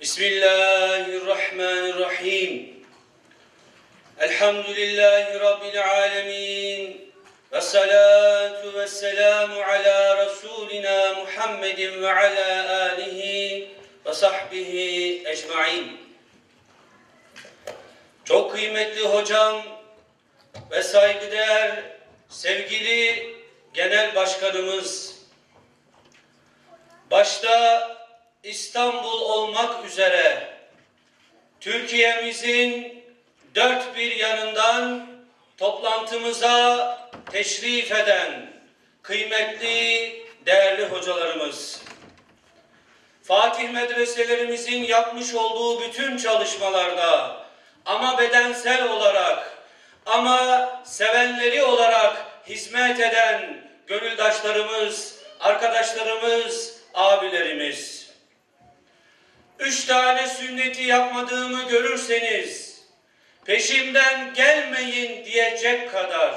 Bismillahirrahmanirrahim. Elhamdülillahi Rabbil alemin. Ve salatu ve selamu ala Resulina Muhammedin ve ala alihi ve sahbihi ecmain. Çok kıymetli hocam ve saygıdeğer sevgili genel başkanımız, başta İstanbul olmak üzere Türkiye'mizin dört bir yanından toplantımıza teşrif eden kıymetli, değerli hocalarımız, Fatih medreselerimizin yapmış olduğu bütün çalışmalarda ama bedensel olarak, ama sevenleri olarak hizmet eden gönüldaşlarımız, arkadaşlarımız, abilerimiz, üç tane sünneti yapmadığımı görürseniz peşimden gelmeyin diyecek kadar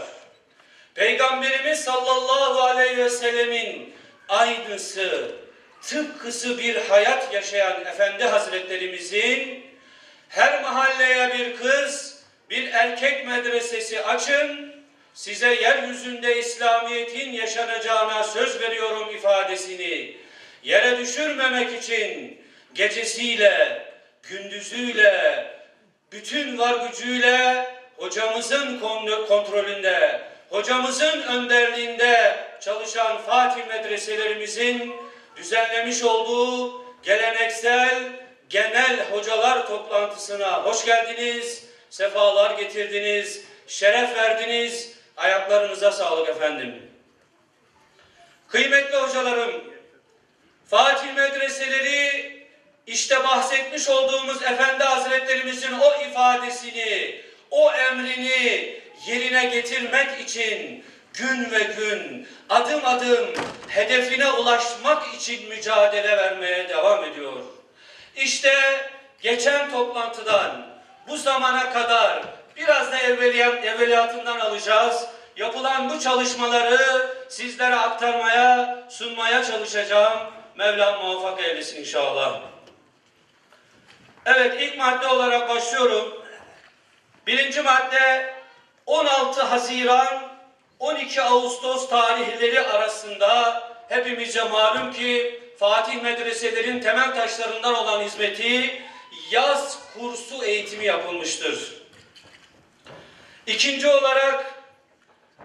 Peygamberimiz sallallahu aleyhi ve sellemin aynısı, tıpkısı bir hayat yaşayan Efendi Hazretlerimizin her mahalleye bir kız, bir erkek medresesi açın, size yeryüzünde İslamiyet'in yaşanacağına söz veriyorum ifadesini yere düşürmemek için gecesiyle, gündüzüyle, bütün var gücüyle hocamızın kontrolünde, hocamızın önderliğinde çalışan Fatih medreselerimizin düzenlemiş olduğu geleneksel genel hocalar toplantısına hoş geldiniz, sefalar getirdiniz, şeref verdiniz. Ayaklarınıza sağlık efendim. Kıymetli hocalarım, Fatih medreseleri İşte bahsetmiş olduğumuz Efendi Hazretlerimizin o ifadesini, o emrini yerine getirmek için gün ve gün, adım adım hedefine ulaşmak için mücadele vermeye devam ediyor. İşte geçen toplantıdan bu zamana kadar biraz da evveliyatından alacağız. Yapılan bu çalışmaları sizlere aktarmaya, sunmaya çalışacağım. Mevlam muvaffak eylesin inşallah. Evet, ilk madde olarak başlıyorum. Birinci madde, 16 Haziran 12 Ağustos tarihleri arasında hepimize malum ki Fatih medreselerin temel taşlarından olan hizmeti yaz kursu eğitimi yapılmıştır. İkinci olarak,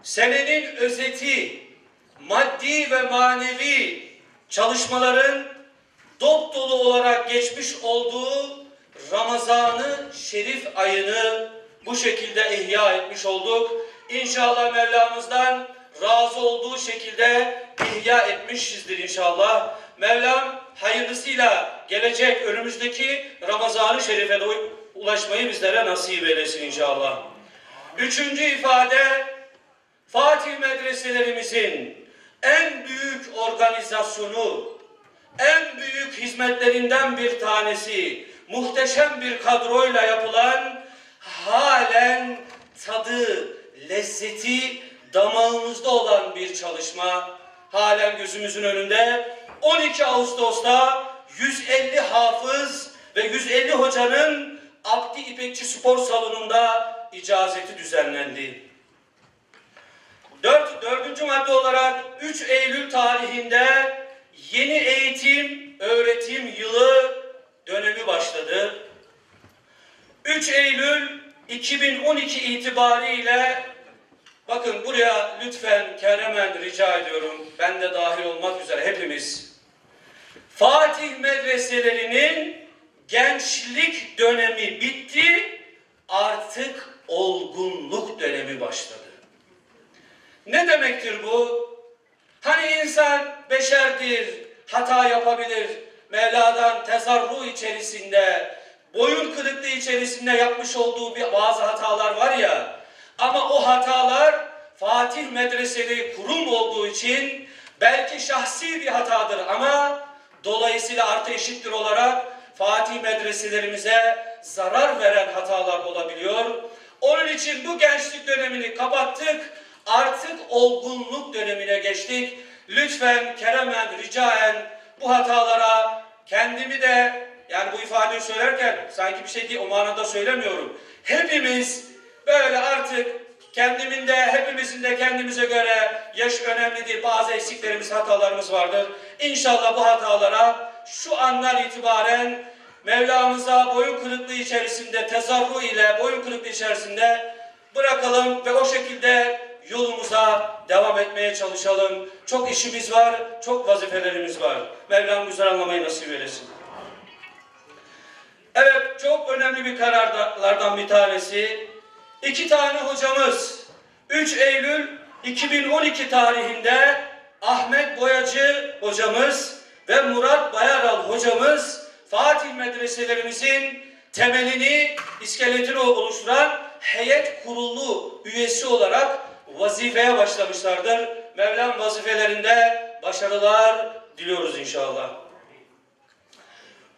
senenin özeti, maddi ve manevi çalışmaların dopdolu olarak geçmiş olduğu Ramazan-ı Şerif ayını bu şekilde ihya etmiş olduk. İnşallah Mevlamızdan razı olduğu şekilde ihya etmişizdir inşallah. Mevlam hayırlısıyla gelecek önümüzdeki Ramazan-ı Şerif'e de ulaşmayı bizlere nasip eylesin inşallah. Üçüncü ifade, Fatih medreselerimizin en büyük organizasyonu, en büyük hizmetlerinden bir tanesi, muhteşem bir kadroyla yapılan, halen tadı, lezzeti damağımızda olan bir çalışma. Halen gözümüzün önünde 12 Ağustos'ta 150 hafız ve 150 hocanın Abdi İpekçi Spor Salonu'nda icazeti düzenlendi. Dördüncü madde olarak 3 Eylül tarihinde yeni eğitim, öğretim yılı dönemi başladı. 3 Eylül 2012 itibariyle, bakın buraya lütfen keremen rica ediyorum, ben de dahil olmak üzere hepimiz, Fatih medreselerinin gençlik dönemi bitti, artık olgunluk dönemi başladı. Ne demektir bu? Hani insan beşerdir, hata yapabilir, Mevla'dan tezarru içerisinde, boyun kırıklığı içerisinde yapmış olduğu bazı hatalar var ya, ama o hatalar Fatih medreseli kurum olduğu için belki şahsi bir hatadır ama dolayısıyla artı eşittir olarak Fatih medreselerimize zarar veren hatalar olabiliyor. Onun için bu gençlik dönemini kapattık, artık olgunluk dönemine geçtik. Lütfen keremen ricaen bu hatalara kendimi de yani bu ifadeyi söylerken sanki bir şey değil, o manada söylemiyorum. Hepimiz böyle artık kendiminde, hepimizin de kendimize göre yaş önemli değil. Bazı eksiklerimiz, hatalarımız vardır. İnşallah bu hatalara şu andan itibaren Mevlamıza boyun kırıklığı içerisinde, tezarru ile boyun kırıklığı içerisinde bırakalım ve o şekilde yolumuza devam etmeye çalışalım. Çok işimiz var, çok vazifelerimiz var. Mevlam güzel anlamayı nasip eylesin. Evet, çok önemli bir kararlardan bir tanesi. 2 tane hocamız 3 Eylül 2012 tarihinde Ahmet Boyacı hocamız ve Murat Bayaral hocamız Fatih medreselerimizin temelini, iskeletini oluşturan heyet kurulu üyesi olarak vazifeye başlamışlardır. Mevlam vazifelerinde başarılar diliyoruz inşallah.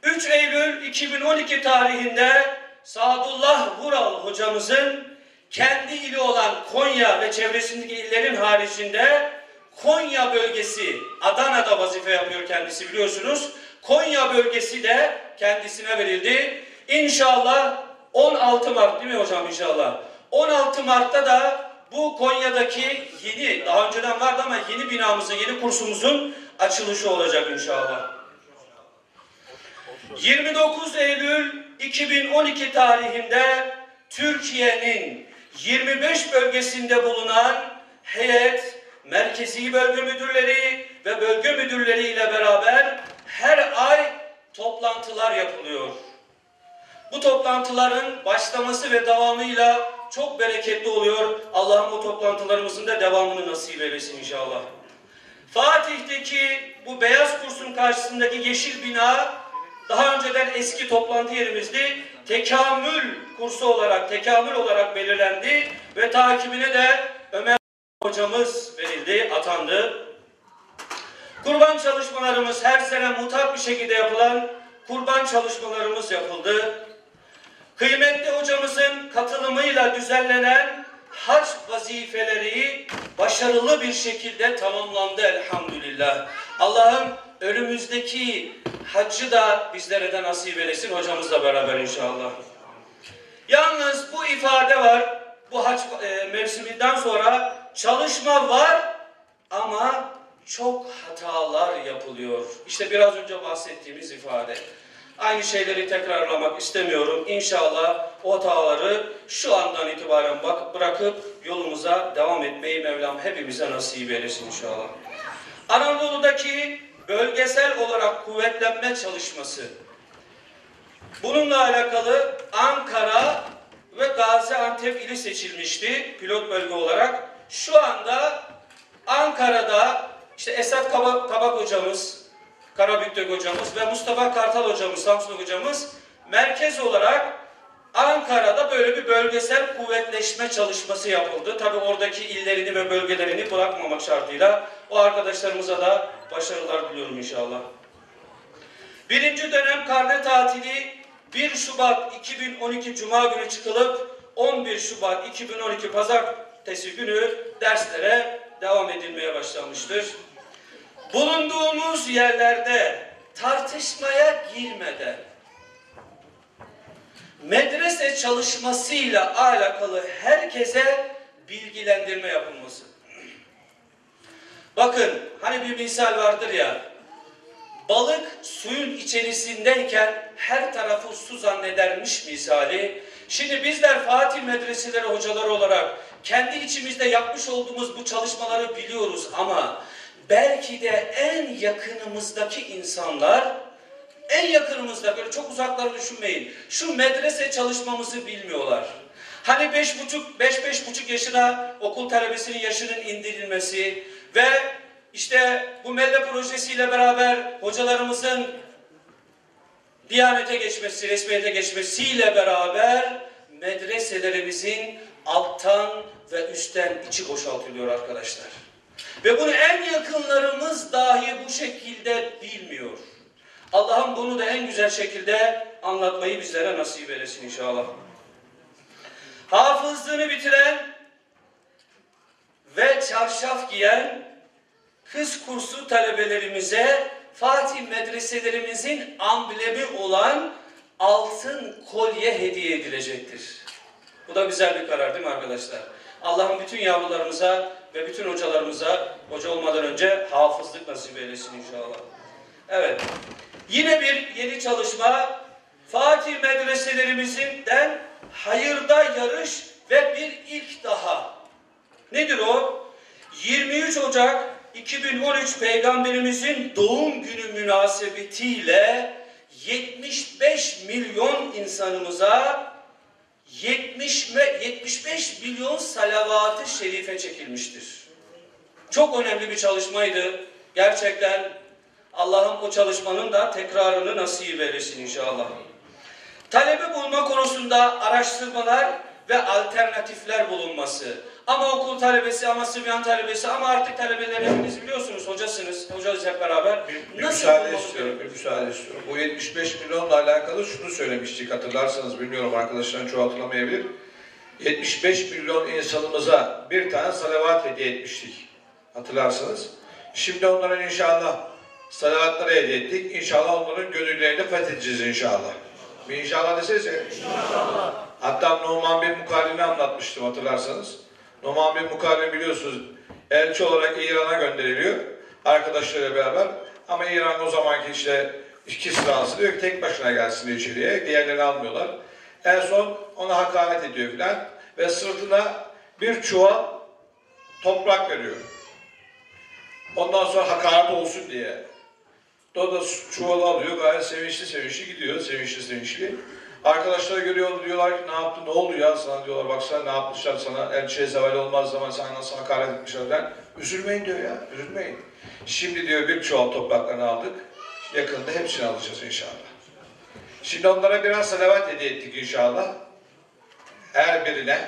3 Eylül 2012 tarihinde Sadullah Vural hocamızın kendi ili olan Konya ve çevresindeki illerin haricinde Konya bölgesi, Adana'da vazife yapıyor kendisi biliyorsunuz. Konya bölgesi de kendisine verildi. İnşallah 16 Mart değil mi hocam inşallah? 16 Mart'ta da bu Konya'daki yeni, daha önceden vardı ama yeni binamızın, yeni kursumuzun açılışı olacak inşallah. 29 Eylül 2012 tarihinde Türkiye'nin 25 bölgesinde bulunan heyet, merkezi bölge müdürleri ve bölge müdürleriyle beraber her ay toplantılar yapılıyor. Bu toplantıların başlaması ve devamıyla çok bereketli oluyor. Allah'ın bu toplantılarımızın da devamını nasip eylesin inşallah. Fatih'teki bu beyaz kursun karşısındaki yeşil bina daha önceden eski toplantı yerimizdi. Tekamül kursu olarak, tekamül olarak belirlendi ve takibine de Ömer hocamız verildi, atandı. Kurban çalışmalarımız her sene mutlak bir şekilde yapılan kurban çalışmalarımız yapıldı. Kıymetli hocamızın katılımıyla düzenlenen hac vazifeleri başarılı bir şekilde tamamlandı elhamdülillah. Allah'ım önümüzdeki haccı da bizlere de nasip eylesin hocamızla beraber inşallah. Yalnız bu ifade var, bu hac mevsiminden sonra çalışma var ama çok hatalar yapılıyor. İşte biraz önce bahsettiğimiz ifade. Aynı şeyleri tekrarlamak istemiyorum. İnşallah o hataları şu andan itibaren bırakıp yolumuza devam etmeyi Mevlam hepimize nasip eylesin inşallah. Anadolu'daki bölgesel olarak kuvvetlenme çalışması. Bununla alakalı Ankara ve Gaziantep ili seçilmişti pilot bölge olarak. Şu anda Ankara'da işte Esat Kabak hocamız, Karabük'teki hocamız ve Mustafa Kartal hocamız, Samsun hocamız merkez olarak Ankara'da böyle bir bölgesel kuvvetleşme çalışması yapıldı. Tabii oradaki illerini ve bölgelerini bırakmamak şartıyla o arkadaşlarımıza da başarılar diliyorum inşallah. 1. dönem karne tatili 1 Şubat 2012 Cuma günü çıkılıp 11 Şubat 2012 Pazartesi günü derslere devam edilmeye başlamıştır. Bulunduğumuz yerlerde tartışmaya girmeden medrese çalışmasıyla alakalı herkese bilgilendirme yapılması. Bakın hani bir misal vardır ya, balık suyun içerisindeyken her tarafı su zannedermiş misali. Şimdi bizler Fatih medreseleri hocaları olarak kendi içimizde yapmış olduğumuz bu çalışmaları biliyoruz ama belki de en yakınımızdaki insanlar, en yakınımızda böyle çok uzakları düşünmeyin, şu medrese çalışmamızı bilmiyorlar. Hani 5,5 yaşına okul talebesinin yaşının indirilmesi ve işte bu medre projesiyle beraber hocalarımızın Diyanete geçmesi, resmiyete geçmesiyle beraber medreselerimizin alttan ve üstten içi boşaltılıyor arkadaşlar. Ve bunu en yakınlarımız dahi bu şekilde bilmiyor. Allah'ım bunu da en güzel şekilde anlatmayı bizlere nasip eylesin inşallah. Hafızlığını bitiren ve çarşaf giyen kız kursu talebelerimize Fatih medreselerimizin amblemi olan altın kolye hediye edilecektir. Bu da güzel bir karar değil mi arkadaşlar? Allah'ın bütün yavrularımıza ve bütün hocalarımıza, hoca olmadan önce hafızlık nasip eylesin inşallah. Evet, yine bir yeni çalışma, Fatih medreselerimizden hayırda yarış ve bir ilk daha. Nedir o? 23 Ocak 2013 Peygamberimizin doğum günü münasebetiyle 75 milyon insanımıza 75 milyon salavat-ı şerife çekilmiştir. Çok önemli bir çalışmaydı. Gerçekten Allah'ım o çalışmanın da tekrarını nasip eylesin inşallah. Talebe bulma konusunda araştırmalar ve alternatifler bulunması. Ama okul talebesi, ama Sibyan talebesi, ama artık talebeler hepiniz biliyorsunuz, hocasınız, hocayız hep beraber. Bir müsaade istiyorum. Bu 75 milyonla alakalı şunu söylemiştik, hatırlarsanız, bilmiyorum arkadaşların çoğu hatırlamayabilir. 75 milyon insanımıza bir tane salavat hediye etmiştik, hatırlarsanız. Şimdi onların inşallah salavatları hediye ettik. İnşallah onların gönüllerini fethedeceğiz inşallah. Bir inşallah deseyse. İnşallah. Hatta Numan Bey Mukarrem'i anlatmıştım hatırlarsanız. Numan Bey Mukarrem biliyorsunuz elçi olarak İran'a gönderiliyor arkadaşlarıyla beraber. Ama İran o zamanki işte Kisra'sı diyor ki tek başına gelsin içeriye. Diğerlerini almıyorlar. En son ona hakaret ediyor filan ve sırtına bir çuval toprak veriyor. Ondan sonra hakaret olsun diye. O da çuvalı alıyor, gayet sevinçli gidiyor, sevinçli. Arkadaşlar görüyor, diyorlar ki ne yaptın, ne oldu ya sana diyorlar, baksana ne yapmışlar sana, elçiye zeval olmaz zaman sana nasıl hakaret etmişler. Üzülmeyin diyor ya, üzülmeyin. Şimdi diyor bir çuval topraklarını aldık, yakında hepsini alacağız inşallah. Şimdi onlara biraz salavat hediye ettik inşallah. Her birine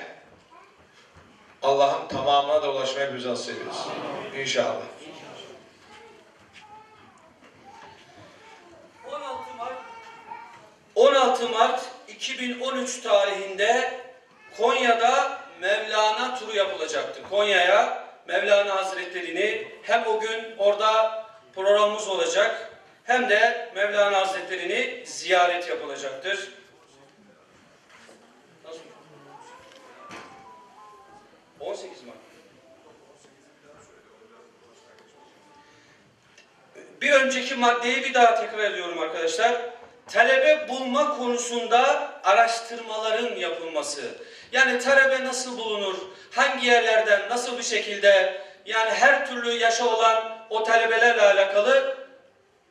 Allah'ın tamamına da ulaşmaya bize nasip etsin inşallah. 16 Mart 2013 tarihinde Konya'da Mevlana turu yapılacaktı. Konya'ya Mevlana Hazretleri'ni hem o gün orada programımız olacak hem de Mevlana Hazretleri'ni ziyaret yapılacaktır. Nasıl? 18 Mart. Bir önceki maddeyi bir daha tekrar ediyorum arkadaşlar. Talebe bulma konusunda araştırmaların yapılması. Yani talebe nasıl bulunur, hangi yerlerden, nasıl bir şekilde, yani her türlü yaşa olan o talebelerle alakalı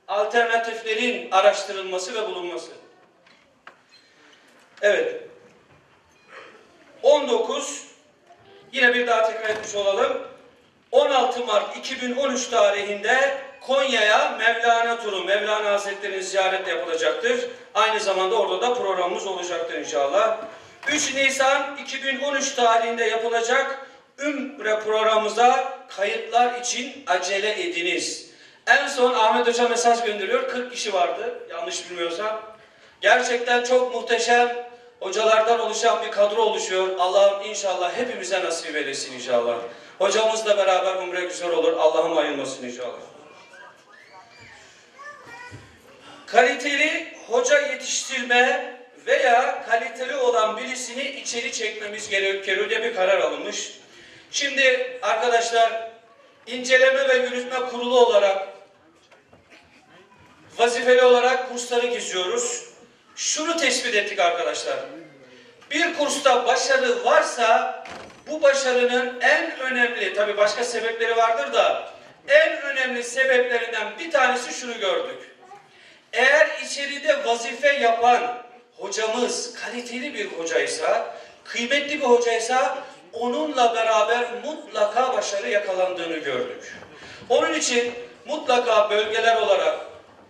alternatiflerin araştırılması ve bulunması. Evet. 19, yine bir daha tekrar etmiş olalım. 16 Mart 2013 tarihinde Konya'ya Mevlana turu, Mevlana Hazretleri'nin ziyareti yapılacaktır. Aynı zamanda orada da programımız olacaktır inşallah. 3 Nisan 2013 tarihinde yapılacak Ümre programımıza kayıtlar için acele ediniz. En son Ahmet Hoca mesaj gönderiyor. 40 kişi vardı yanlış bilmiyorsam. Gerçekten çok muhteşem hocalardan oluşan bir kadro oluşuyor. Allah'ım inşallah hepimize nasip eylesin inşallah. Hocamızla beraber Ümre güzel olur. Allah'ım ayırmasın inşallah. Kaliteli hoca yetiştirme veya kaliteli olan birisini içeri çekmemiz gerekiyor diye bir karar alınmış. Şimdi arkadaşlar inceleme ve yürütme kurulu olarak vazifeli olarak kursları geziyoruz. Şunu tespit ettik arkadaşlar. Bir kursta başarı varsa bu başarının en önemli, tabii başka sebepleri vardır da en önemli sebeplerinden bir tanesi şunu gördük. Eğer içeride vazife yapan hocamız kaliteli bir hocaysa, kıymetli bir hocaysa onunla beraber mutlaka başarı yakalandığını gördük. Onun için mutlaka bölgeler olarak,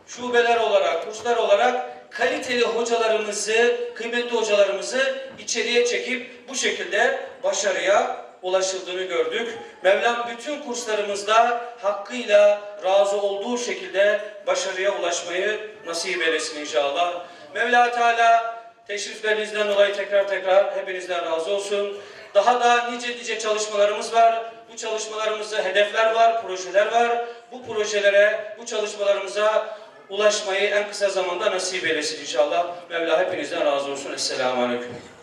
şubeler olarak, kurslar olarak kaliteli hocalarımızı, kıymetli hocalarımızı içeriye çekip bu şekilde başarıya ulaşıldığını gördük. Mevlam bütün kurslarımızda hakkıyla razı olduğu şekilde başarıya ulaşmayı nasip eylesin inşallah. Mevla Teala teşriflerinizden dolayı tekrar hepinizden razı olsun. Daha nice çalışmalarımız var. Bu çalışmalarımızda hedefler var, projeler var. Bu projelere, bu çalışmalarımıza ulaşmayı en kısa zamanda nasip eylesin inşallah. Mevla hepinizden razı olsun. Esselamu Aleyküm.